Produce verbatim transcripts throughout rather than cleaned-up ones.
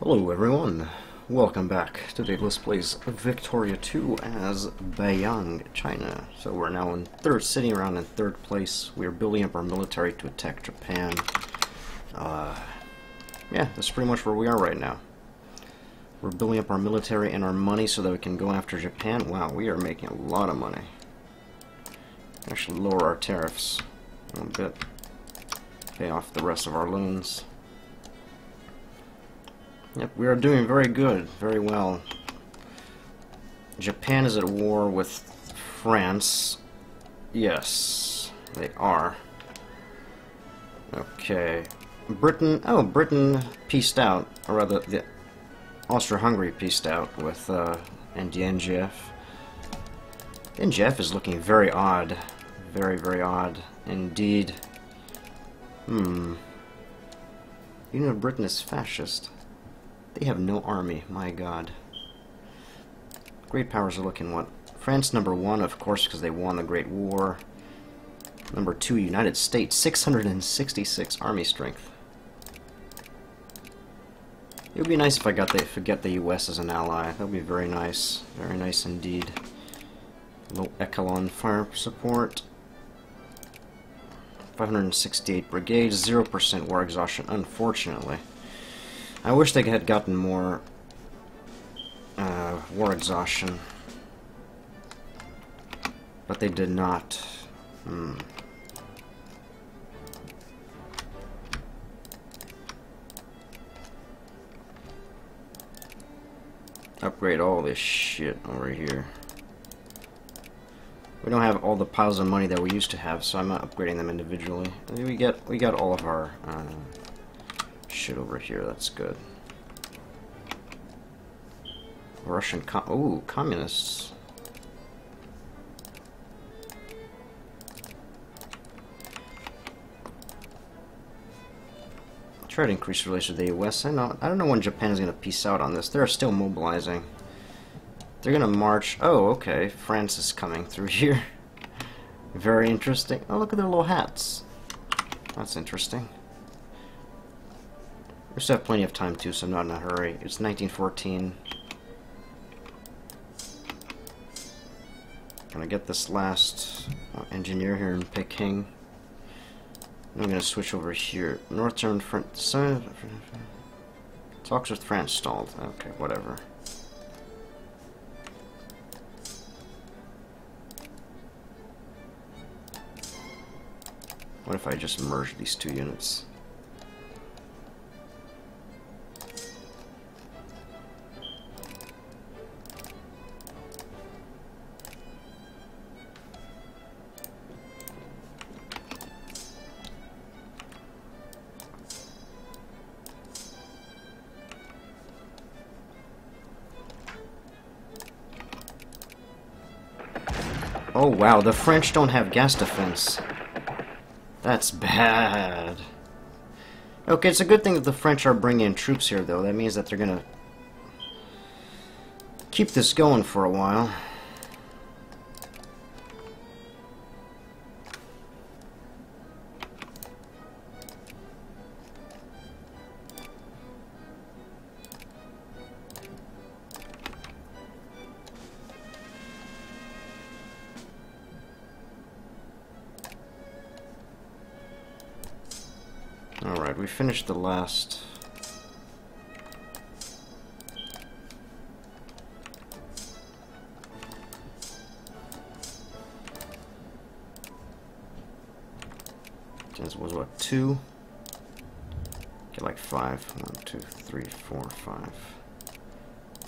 Hello everyone, welcome back. Today let's play Victoria two as Beiyang, China. So we're now in third, sitting around in third place. We're building up our military to attack Japan. Uh, yeah, that's pretty much where we are right now. We're building up our military and our money so that we can go after Japan. Wow, we are making a lot of money. Actually lower our tariffs a little bit. Pay off the rest of our loans. Yep, we are doing very good, very well. Japan is at war with France. Yes, they are. Okay. Britain, oh, Britain peaced out, or rather, the Austria-Hungary peaced out with uh, and the N G F. The N G F is looking very odd. Very, very odd indeed. Hmm. You know Britain is fascist. They have no army, my god. Great powers are looking what? France number one, of course, because they won the Great War. Number two, United States, six hundred sixty-six army strength. It would be nice if I got the, if I get the U S as an ally. That would be very nice. Very nice indeed. Low echelon fire support. five hundred sixty-eight brigades, zero percent war exhaustion, unfortunately. I wish they had gotten more uh, war exhaustion, but they did not. Hmm. Upgrade all this shit over here. We don't have all the piles of money that we used to have, so I'm not upgrading them individually. We get we got all of our. Uh, Shit over here, that's good. Russian com ooh, communists. I'll try to increase relations to the U S. I know I don't know when Japan is gonna peace out on this. They're still mobilizing. They're gonna march. Oh, okay. France is coming through here. Very interesting. Oh, look at their little hats. That's interesting. We still have plenty of time too, so I'm not in a hurry. It's nineteen fourteen. Gonna get this last uh, engineer here in Peking. And I'm gonna switch over here. North German France. Talks with France stalled. Okay, whatever. What if I just merge these two units? Oh wow, the French don't have gas defense. That's bad. Okay, it's a good thing that the French are bringing in troops here, though. That means that they're gonna keep this going for a while. Alright, we finished the last. This was what, two? Get like five. One, two, three, four, five,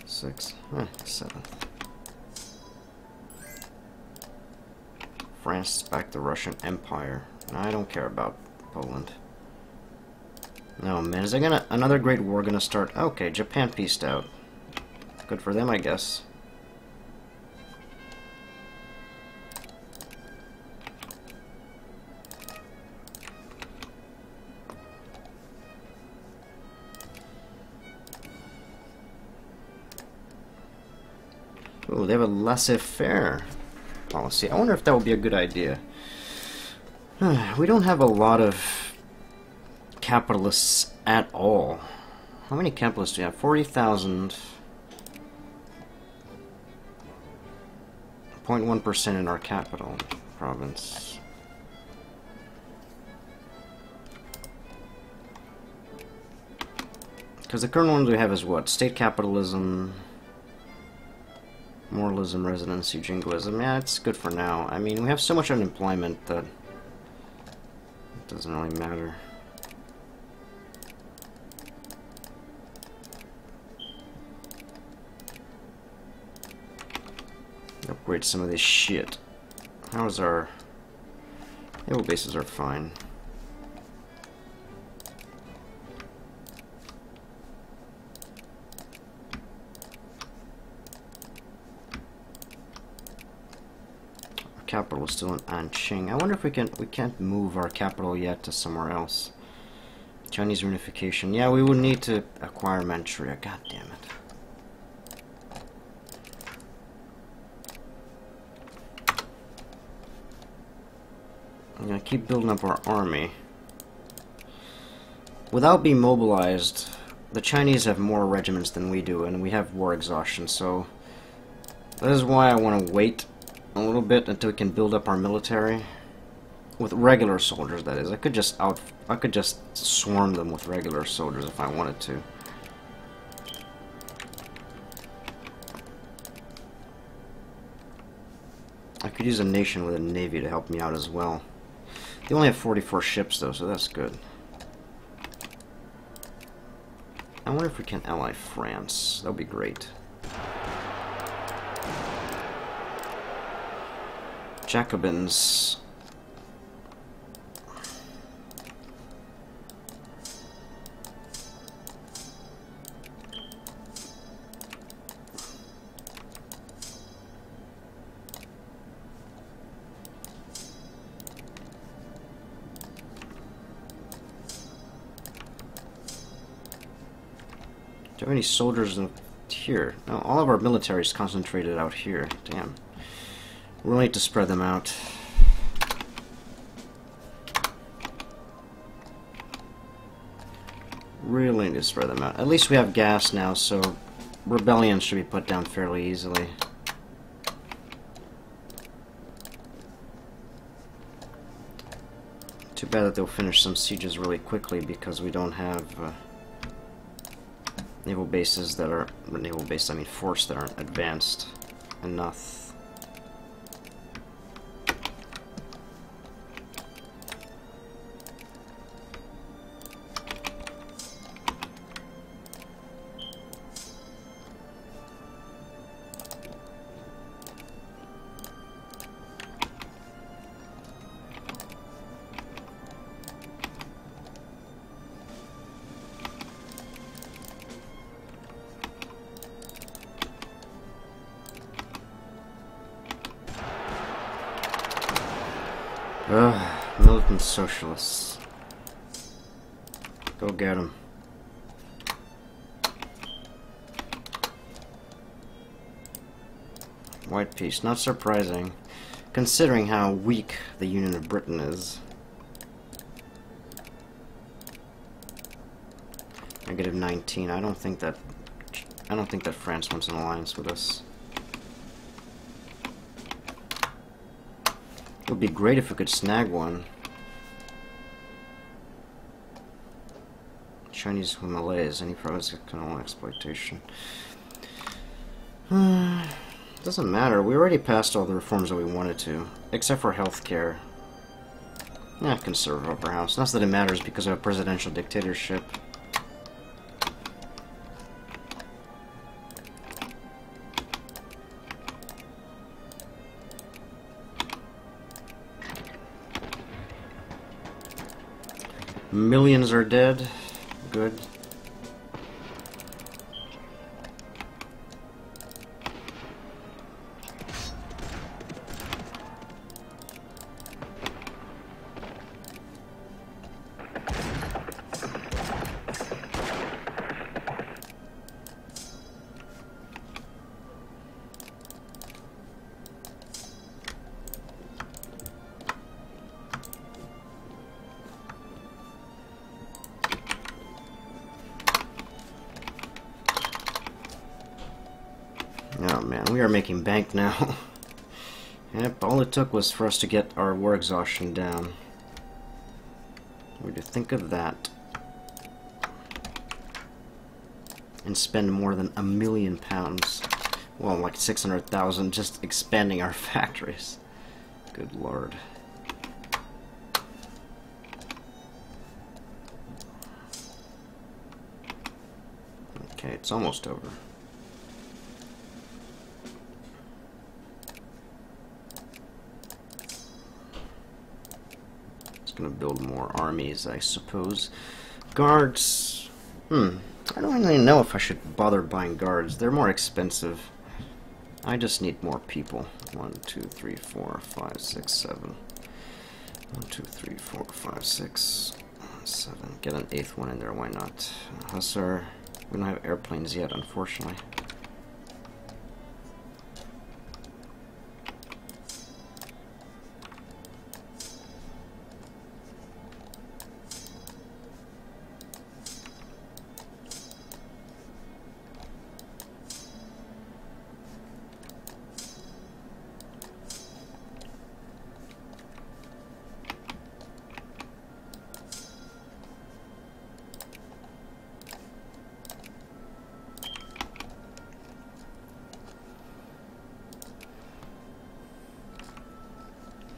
six, eh, seven. France backed the Russian Empire. I don't care about Poland. Oh man, is there gonna another great war gonna start? Okay, Japan peaced out. Good for them, I guess. Oh, they have a laissez-faire policy. I wonder if that would be a good idea. We don't have a lot of capitalists at all. How many capitalist do you have? forty thousand. zero point one percent in our capital province. Because the current ones we have is what? State capitalism, moralism, residency, jingoism. Yeah, it's good for now. I mean, we have so much unemployment that it doesn't really matter. Upgrade some of this shit. How's our naval bases are fine. Capital is still in Anqing. I wonder if we can we can't move our capital yet to somewhere else. Chinese reunification. Yeah, we would need to acquire Manchuria. God damn it! I'm gonna keep building up our army. Without being mobilized, the Chinese have more regiments than we do, and we have war exhaustion. So that is why I want to wait a little bit until we can build up our military with regular soldiers. That is, I could just out, I could just swarm them with regular soldiers if I wanted to. I could use a nation with a navy to help me out as well. They only have forty-four ships though, so that's good. I wonder if we can ally France. That would be great. Jacobins. Do we have any soldiers in here? No, all of our military is concentrated out here. Damn. We'll need to spread them out. Really need to spread them out. At least we have gas now, so rebellion should be put down fairly easily. Too bad that they'll finish some sieges really quickly because we don't have uh, naval bases that are... naval bases, I mean forts that aren't advanced enough. Socialists. Go get them. White peace. Not surprising, considering how weak the Union of Britain is. Negative nineteen. I don't think that. I don't think that France wants an alliance with us. It would be great if we could snag one. Chinese Himalayas, any province that can own exploitation. Hmm, doesn't matter, we already passed all the reforms that we wanted to, except for healthcare. Yeah, conservative upper house. Not that it matters because of a presidential dictatorship. Millions are dead. Good. Oh man, we are making bank now. Yep, all it took was for us to get our war exhaustion down. What do you think of that? And spend more than a million pounds. Well, like six hundred thousand just expanding our factories. Good lord. Okay, it's almost over. Gonna build more armies, I suppose. Guards. Hmm. I don't really know if I should bother buying guards. They're more expensive. I just need more people. One, two, three, four, five, six, seven. One, two, three, four, five, six, seven. Get an eighth one in there. Why not? Hussar. We don't have airplanes yet, unfortunately.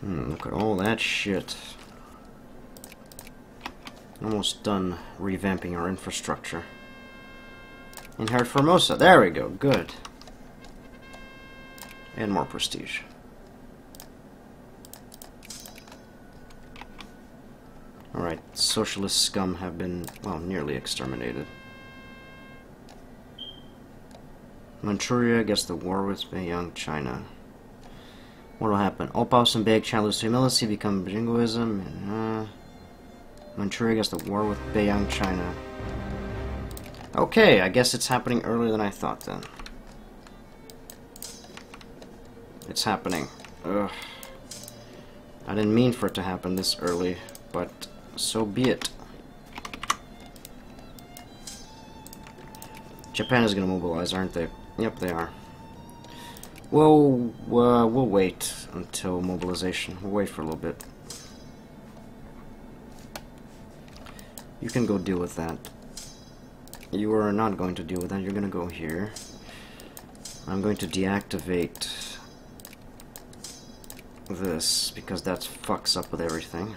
Hmm, look at all that shit. Almost done revamping our infrastructure. Inherit Formosa. There we go. Good. And more prestige. Alright, socialist scum have been, well, nearly exterminated. Manchuria gets the war with Beiyang, China. What will happen? Opals and Baek challenge to humility, become jingoism, and uh, Manchuria gets the war with Beiyang, China. Okay, I guess it's happening earlier than I thought then. It's happening. Ugh. I didn't mean for it to happen this early, but so be it. Japan is going to mobilize, aren't they? Yep, they are. Well, uh, we'll wait until mobilization. We'll wait for a little bit. You can go deal with that. You are not going to deal with that. You're going to go here. I'm going to deactivate this because that fucks up with everything.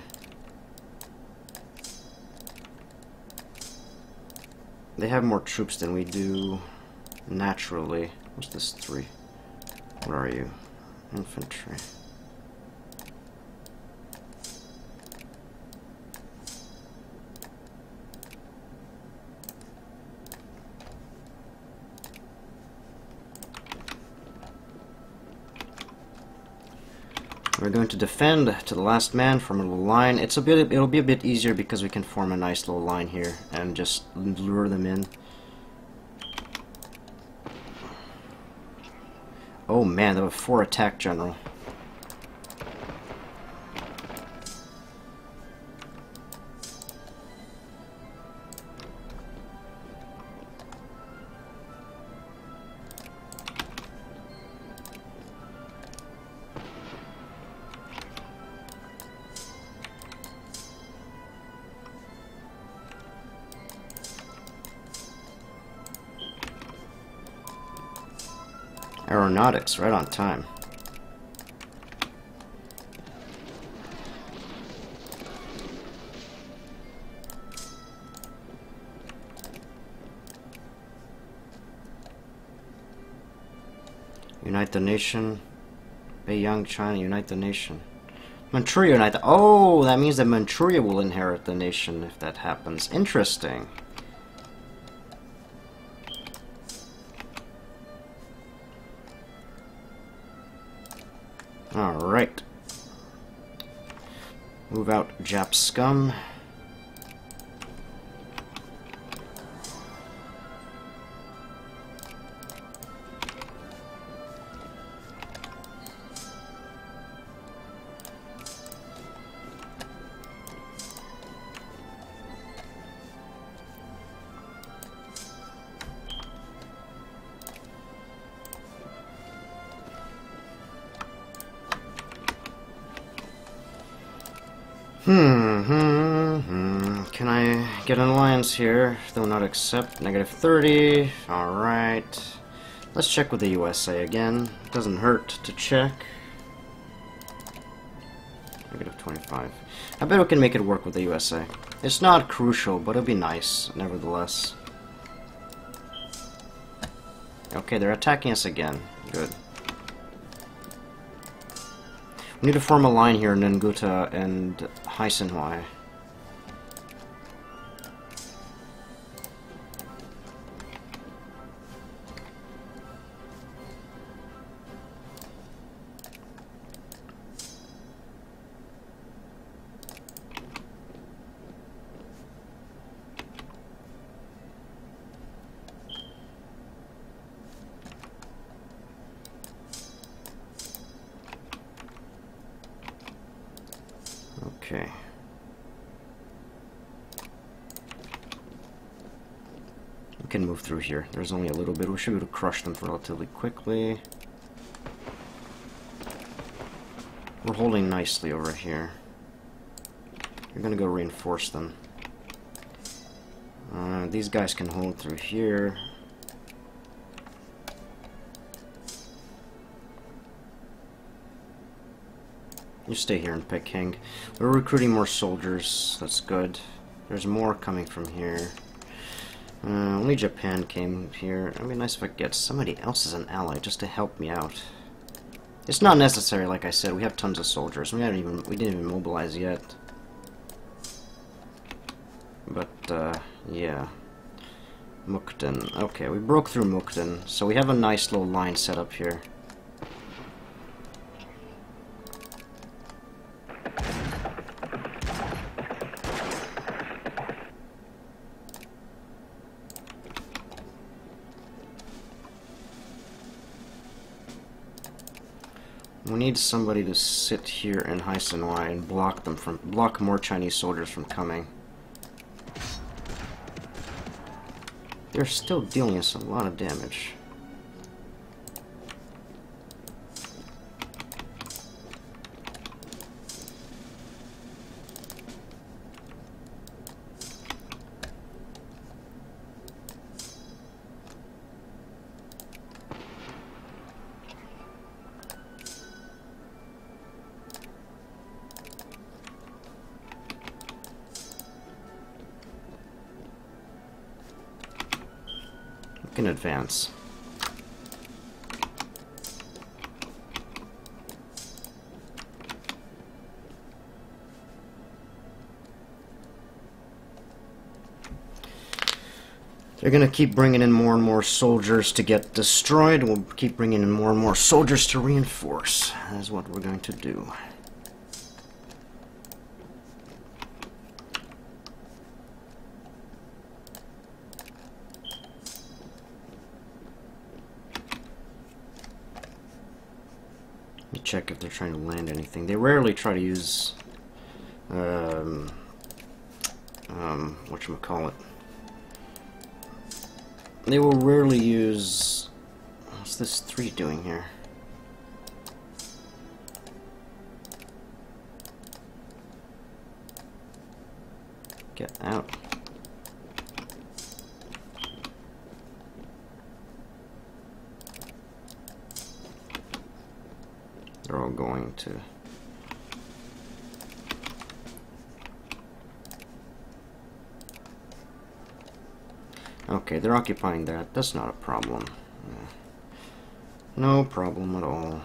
They have more troops than we do naturally. What's this? Three. What are you? Infantry. We're going to defend to the last man from a little line. It's a bit. It'll be a bit easier because we can form a nice little line here and just lure them in. Oh man, they have a four attack general. Aeronautics, right on time. Unite the nation. Beiyang, China, unite the nation. Manchuria, unite the... Oh, that means that Manchuria will inherit the nation if that happens. Interesting. Alright. Move out, Jap scum. Hmm, hmm, hmm. Can I get an alliance here? They will not accept. negative thirty. Alright. Let's check with the U S A again. It doesn't hurt to check. negative twenty-five. I bet we can make it work with the U S A. It's not crucial, but it'll be nice, nevertheless. Okay, they're attacking us again. Good. We need to form a line here in Ninguta and Haisenhui. Can move through here. There's only a little bit. We should be able to crush them relatively quickly. We're holding nicely over here. You're gonna go reinforce them. Uh, these guys can hold through here. You stay here in Peking. We're recruiting more soldiers. That's good. There's more coming from here. Uh, only Japan came here. It'd be nice if I could get somebody else as an ally just to help me out. It's not necessary, like I said. We have tons of soldiers. We haven't even we didn't even mobilize yet. But uh, yeah, Mukden. Okay, we broke through Mukden, so we have a nice little line set up here. We need somebody to sit here in Haisenwai and block them from block more Chinese soldiers from coming. They're still dealing us a lot of damage. Can advance. They're gonna keep bringing in more and more soldiers to get destroyed. We'll keep bringing in more and more soldiers to reinforce. That's what we're going to do. Check if they're trying to land anything. They rarely try to use um, um, whatchamacallit. They will rarely use... What's this three doing here? Get out. They're all going to okay, they're occupying that. That's not a problem. Yeah. No problem at all.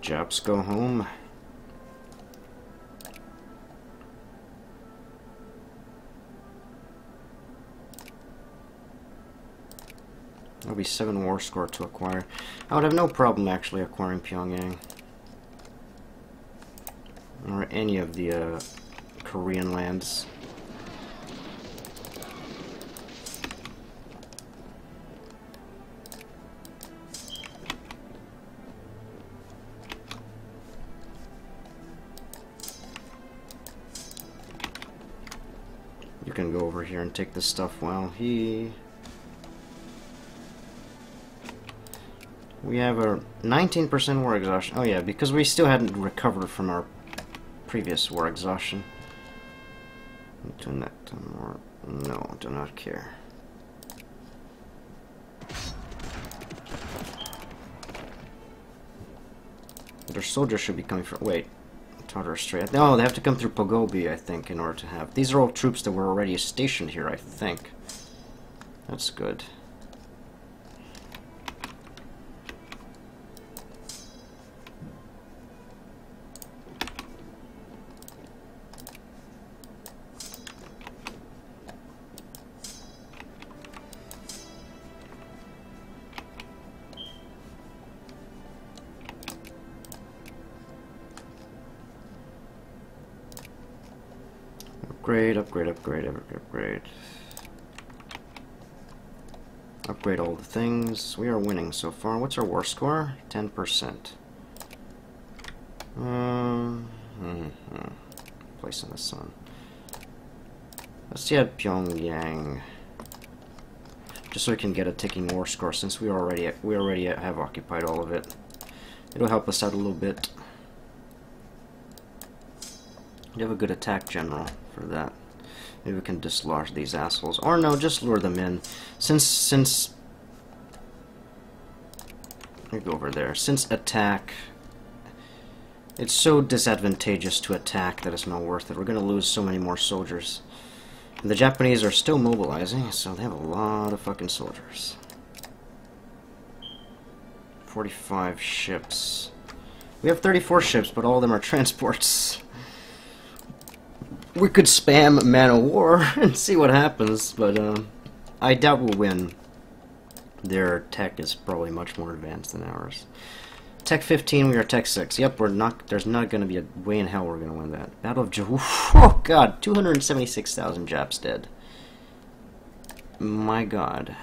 Japs go home. There'll be seven war score to acquire. I would have no problem actually acquiring Pyongyang. Or any of the uh, Korean lands. You can go over here and take this stuff while he... We have a nineteen percent war exhaustion. Oh yeah, because we still hadn't recovered from our previous war exhaustion. Do not, no, do not care. Their soldiers should be coming from... Wait. Tartar Strait. No, they have to come through Pogobi, I think, in order to have... These are all troops that were already stationed here, I think. That's good. Upgrade, upgrade, upgrade, upgrade. Upgrade all the things. We are winning so far. What's our war score? ten percent. Um, mm-hmm. Place in the sun. Let's see at Pyongyang. Just so we can get a ticking war score, since we already we already have occupied all of it. It'll help us out a little bit. You have a good attack general for that. Maybe we can dislodge these assholes. Or no, just lure them in. Since, since... Let me go over there. Since attack... It's so disadvantageous to attack that it's not worth it. We're going to lose so many more soldiers. And the Japanese are still mobilizing, so they have a lot of fucking soldiers. forty-five ships. We have thirty-four ships, but all of them are transports. We could spam man-o-war and see what happens, but um, I doubt we'll win. Their tech is probably much more advanced than ours. Tech fifteen, we are tech six. Yep, we're not. There's not going to be a way in hell we're going to win that. Battle of Jehu. Oh God, two hundred seventy-six thousand Japs dead. My God.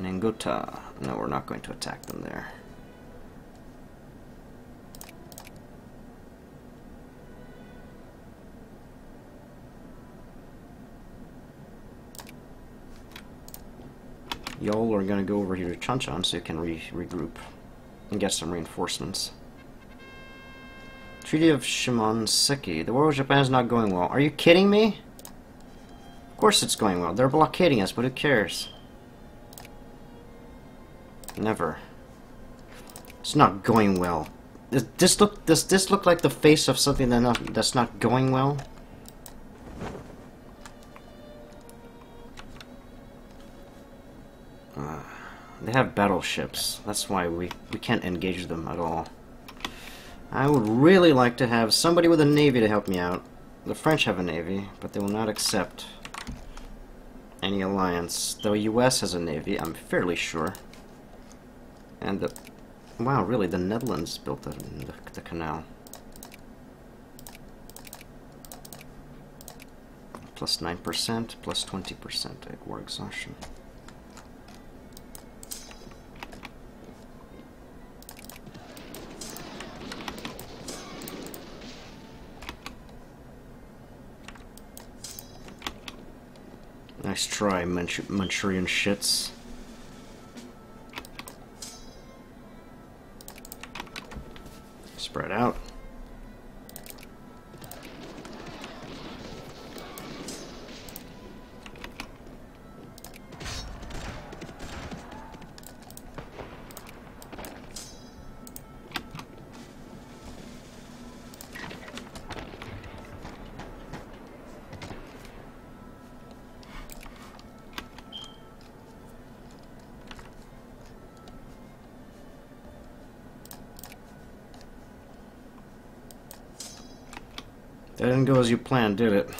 Nangota. No, we're not going to attack them there. Y'all are going to go over here to Chunchon so you can re regroup and get some reinforcements. Treaty of Shimon Seki. The war with Japan is not going well. Are you kidding me? Of course it's going well. They're blockading us, but who cares? Never. It's not going well. Does this look, does this look like the face of something that not, that's not going well? Uh, they have battleships. That's why we, we can't engage them at all. I would really like to have somebody with a navy to help me out. The French have a navy, but they will not accept any alliance. The U S has a navy, I'm fairly sure. And the... Wow, really, the Netherlands built the, the, the canal. Plus nine percent, plus twenty percent at war exhaustion. Nice try, Manchu- Manchurian shits. Spread out. That didn't go as you planned, did it?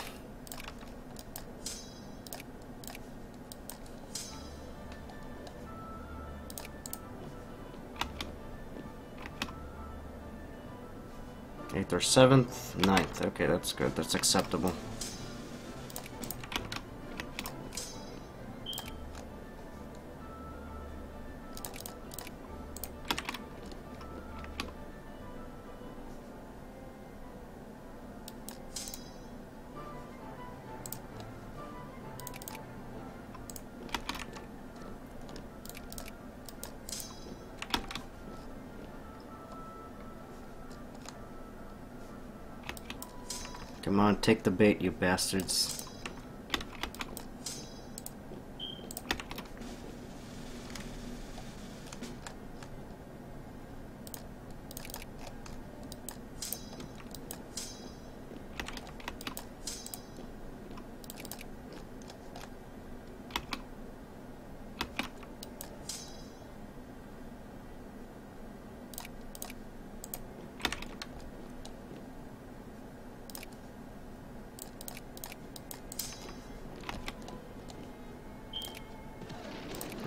Eighth or seventh, ninth. Okay, that's good. That's acceptable. Come on, take the bait, you bastards.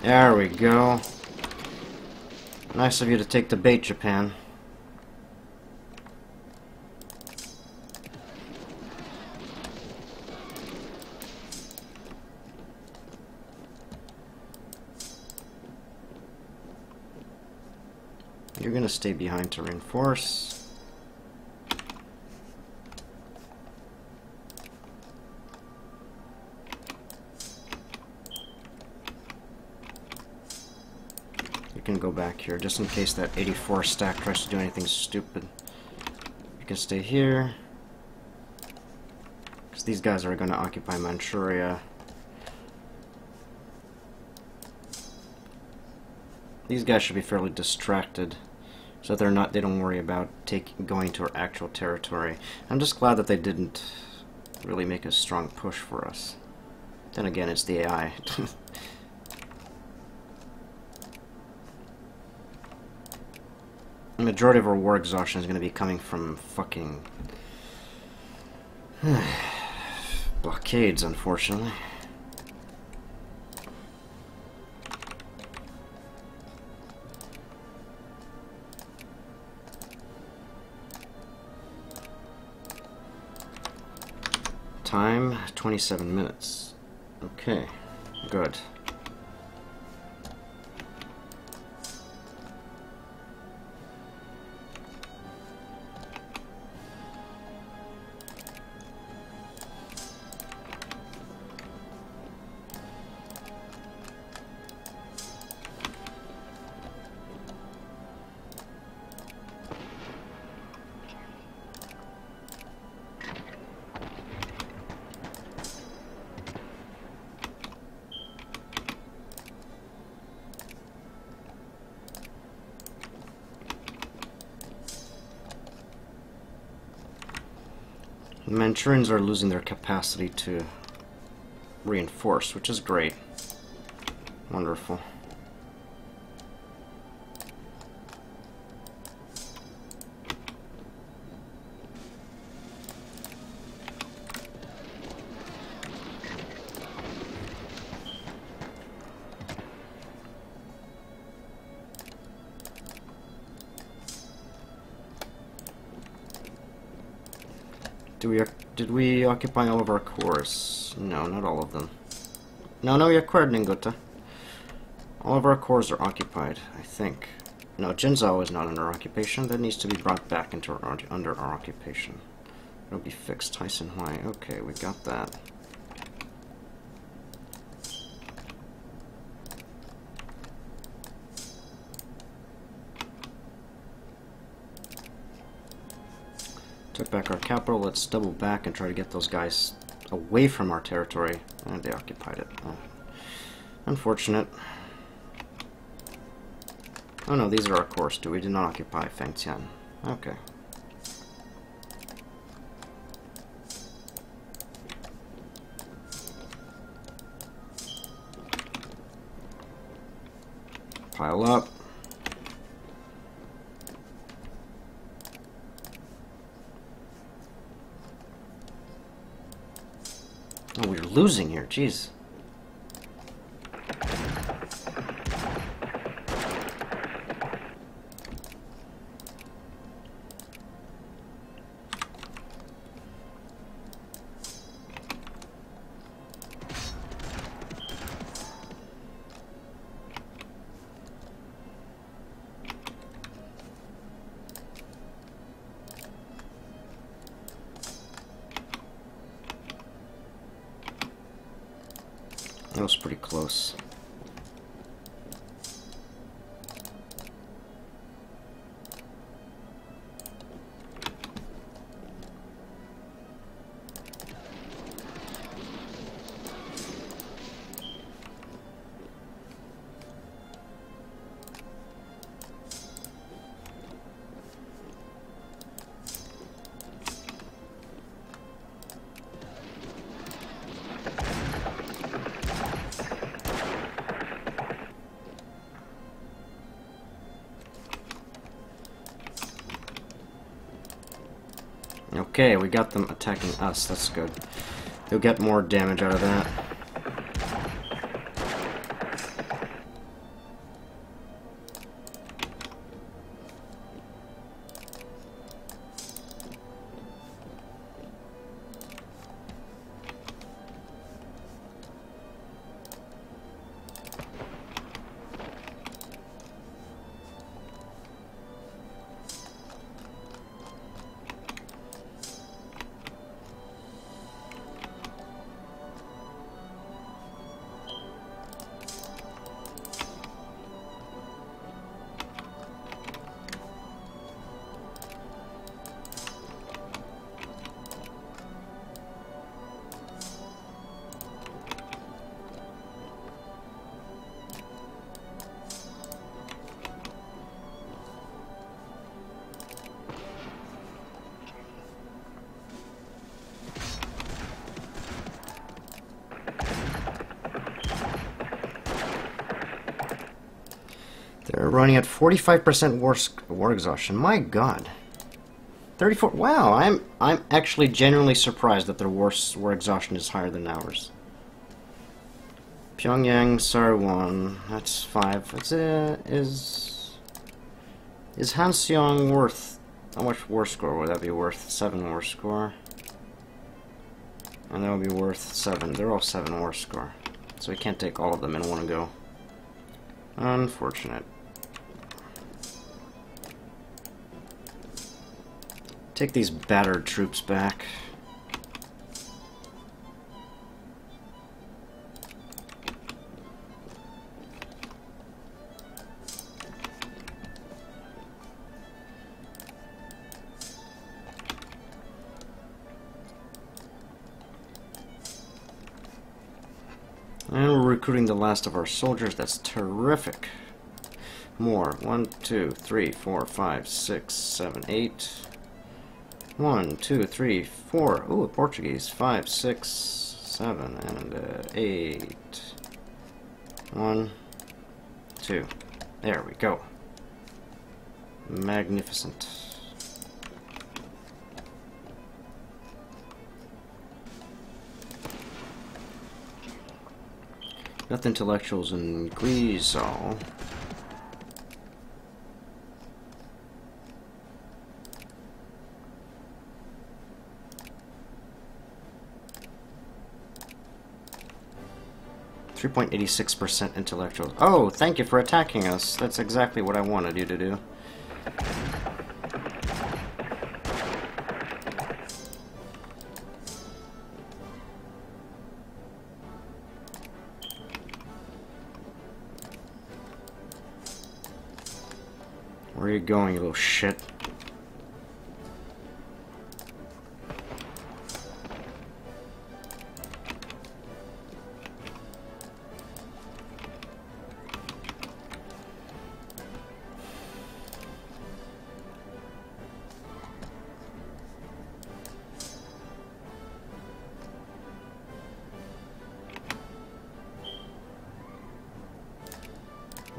There we go. Nice of you to take the bait, Japan. You're gonna stay behind to reinforce. Can go back here just in case that eighty-four stack tries to do anything stupid. You can stay here because these guys are going to occupy Manchuria. These guys should be fairly distracted so they're not they don't worry about taking going to our actual territory. I'm just glad that they didn't really make a strong push for us. Then again, it's the A I. The majority of our war exhaustion is going to be coming from fucking blockades, unfortunately. Time twenty-seven minutes. Okay, good. The Manchurians are losing their capacity to reinforce, which is great. Wonderful. Do we, did we occupy all of our cores? No, not all of them. No, no, we acquired Ninguta. All of our cores are occupied, I think. No, Jinzo is not under occupation. That needs to be brought back into our, under our occupation. It'll be fixed. Haisenhui. Okay, we got that. Took back our capital. Let's double back and try to get those guys away from our territory. And they occupied it. Oh. Unfortunate. Oh no, these are our cores too. We did not occupy Fengtian. Okay. Pile up. Oh, we're losing here, jeez. That was pretty close. Okay, we got them attacking us. That's good. They'll get more damage out of that. They're running at forty-five percent war, war exhaustion. My God, thirty-four. Wow, I'm I'm actually genuinely surprised that their war war exhaustion is higher than ours. Pyongyang, Sarwan. That's five. That's, uh, is is Hanseong worth? How much war score would that be worth? Seven war score. And that would be worth seven. They're all seven war score, so we can't take all of them in one go. Unfortunate. Take these battered troops back. And we're recruiting the last of our soldiers. That's terrific. More. One, two, three, four, five, six, seven, eight. One, two, three, four. Ooh, Portuguese. Five, six, seven, and uh, eight. One, two. There we go. Magnificent. Got the intellectuals in Guizhou. three point eight six percent intellectuals. Oh, thank you for attacking us. That's exactly what I wanted you to do. Where are you going, you little shit?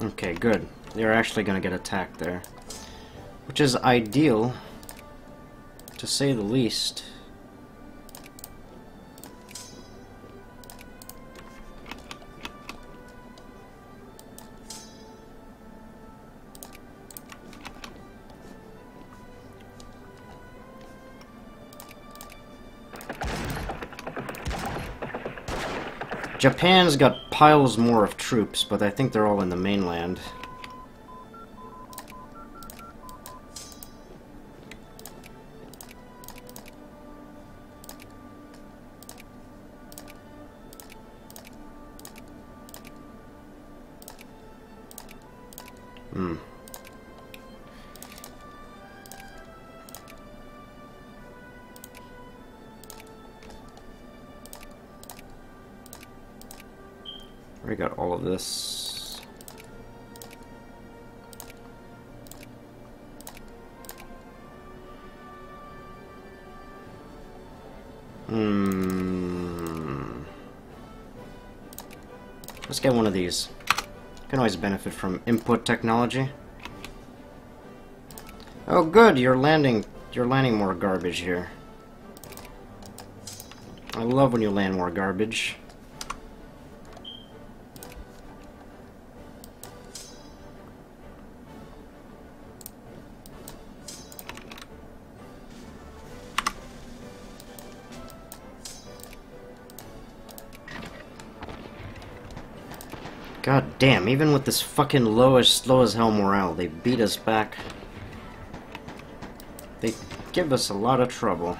Okay, good. They're actually going to get attacked there, which is ideal, to say the least. Japan's got piles more of troops, but I think they're all in the mainland. Hmm. We got all of this. Hmm. Let's get one of these. Can always benefit from input technology. Oh, good! You're landing. You're landing more garbage here. I love when you land more garbage. God damn, even with this fucking lowish, low as hell morale, they beat us back. They give us a lot of trouble.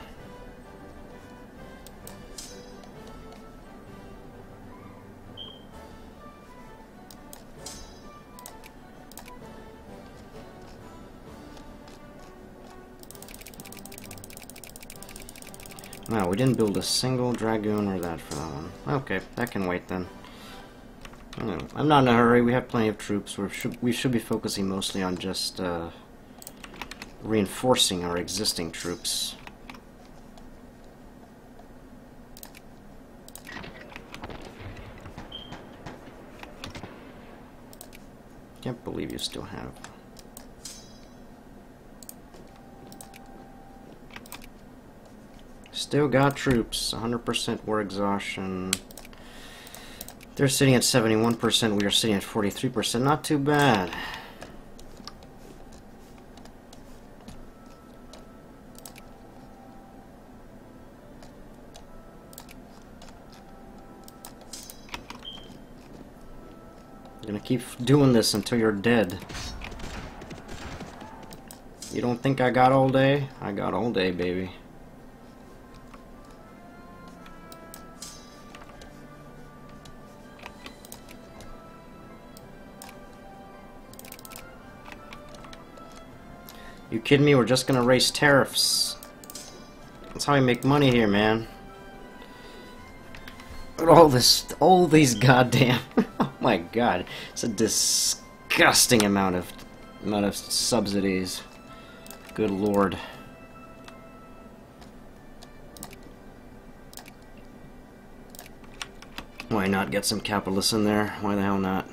Wow, we didn't build a single dragoon or that for that one. Okay, that can wait then. I'm not in a hurry, we have plenty of troops. We should, we should be focusing mostly on just uh, reinforcing our existing troops. Can't believe you still have. Still got troops, one hundred percent war exhaustion. They're sitting at seventy-one percent, we are sitting at forty-three percent. Not too bad. I'm gonna keep doing this until you're dead. You don't think I got all day? I got all day, baby. You kidding me? We're just gonna raise tariffs. That's how we make money here, man. Look at all this, all these goddamn. Oh my god, it's a disgusting amount of amount of subsidies. Good lord. Why not get some capitalists in there? Why the hell not?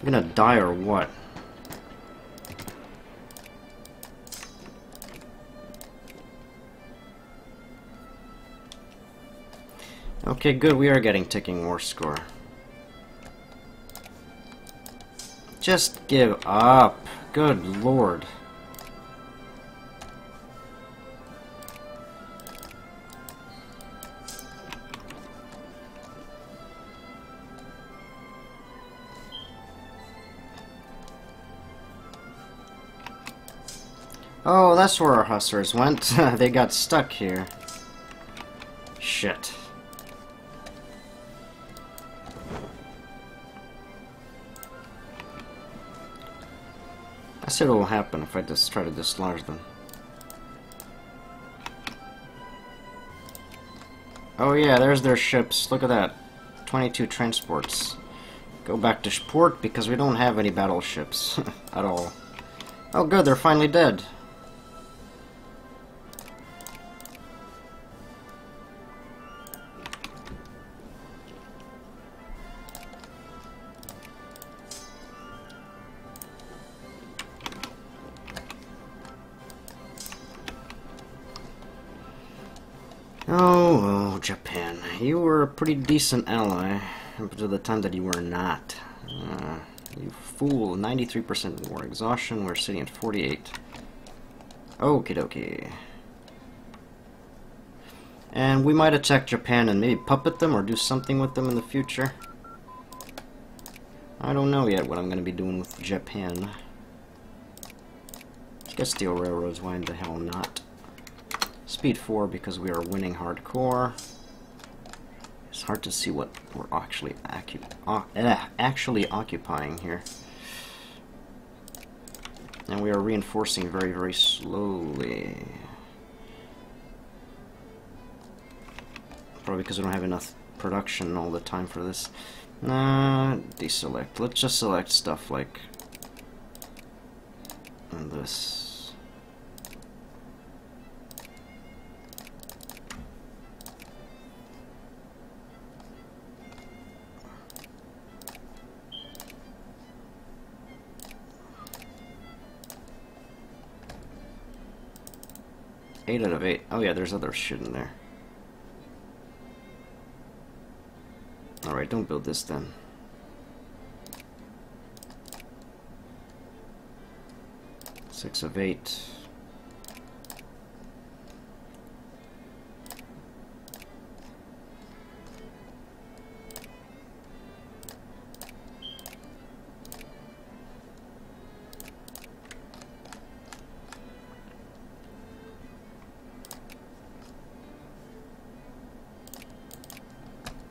I'm gonna die or what? Okay, good, we are getting ticking war score. Just give up. Good lord. Oh, that's where our hussars went. They got stuck here. Shit. I said it'll happen if I just try to dislodge them. Oh yeah, there's their ships. Look at that. twenty-two transports. Go back to port because we don't have any battleships at all. Oh good, they're finally dead. Oh, oh, Japan. You were a pretty decent ally up to the time that you were not. Uh, you fool. ninety-three percent war exhaustion. We're sitting at forty-eight. Okie dokie. And we might attack Japan and maybe puppet them or do something with them in the future. I don't know yet what I'm going to be doing with Japan. Let's get steel railroads. Why in the hell not? Speed four because we are winning hardcore. It's hard to see what we're actually accu uh, uh, actually occupying here. And we are reinforcing very, very slowly. Probably because we don't have enough production all the time for this. Nah, deselect. Let's just select stuff like and this. Eight out of eight. Oh yeah, there's other shit in there. Alright, don't build this then. Six of eight.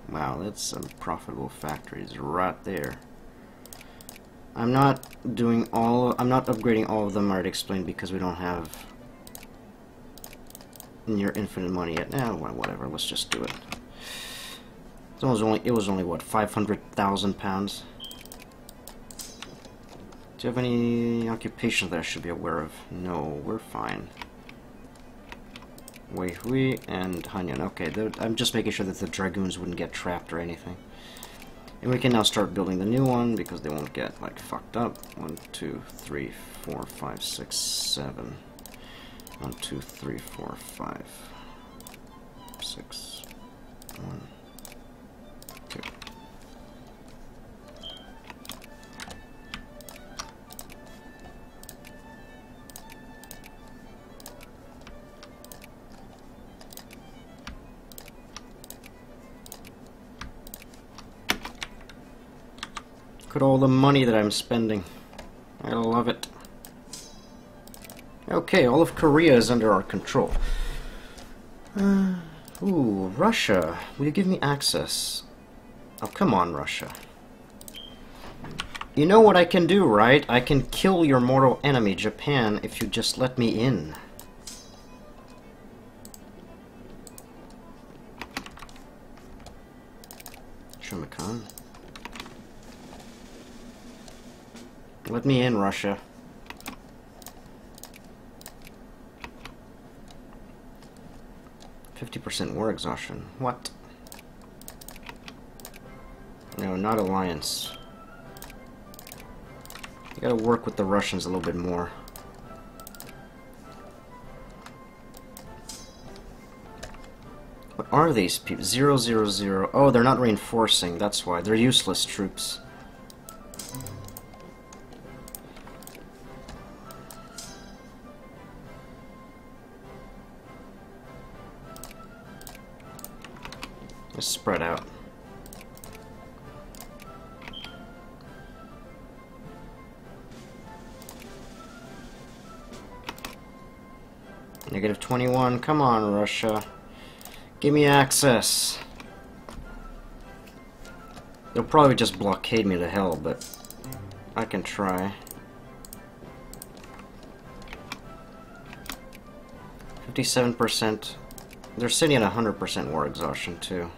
Wow, that's some profitable factories right there. I'm not doing all, I'm not upgrading all of them, I already explained, because we don't have near infinite money yet. Eh, well, whatever, let's just do it. It was only, it was only what, five hundred thousand pounds? Do you have any occupations that I should be aware of? No, we're fine. Wei Hui and Han Yun. Okay, I'm just making sure that the dragoons wouldn't get trapped or anything. And we can now start building the new one because they won't get, like, fucked up. One, two, three, four, five, six, seven. One, two, three, four, five, six. One, two. Look at all the money that I'm spending. I love it. Okay, all of Korea is under our control. Uh, ooh, Russia. Will you give me access? Oh, come on, Russia. You know what I can do, right? I can kill your mortal enemy, Japan, if you just let me in. Shumikan. Let me in, Russia. fifty percent war exhaustion. What? No, not alliance. You gotta work with the Russians a little bit more. What are these people? Zero, zero, zero. Oh, they're not reinforcing. That's why. They're useless troops. Spread out. Negative twenty-one. Come on, Russia. Give me access. They'll probably just blockade me to hell, but I can try. fifty-seven percent. They're sitting at one hundred percent war exhaustion, too.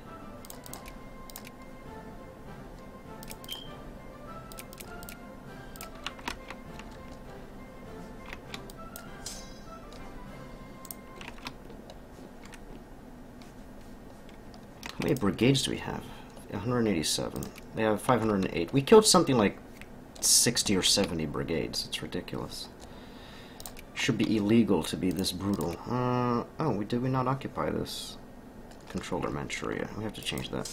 How many brigades do we have? one hundred eighty-seven. They have five hundred eight. We killed something like sixty or seventy brigades. It's ridiculous. Should be illegal to be this brutal. Uh, oh, we, did we not occupy this? Controller Manchuria. We have to change that.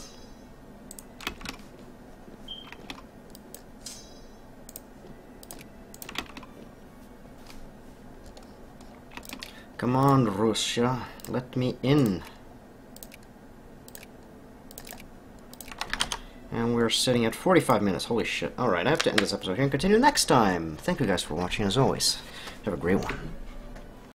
Come on, Russia. Let me in. And we're sitting at forty-five minutes. Holy shit. Alright, I have to end this episode here and continue next time. Thank you guys for watching, as always. Have a great one.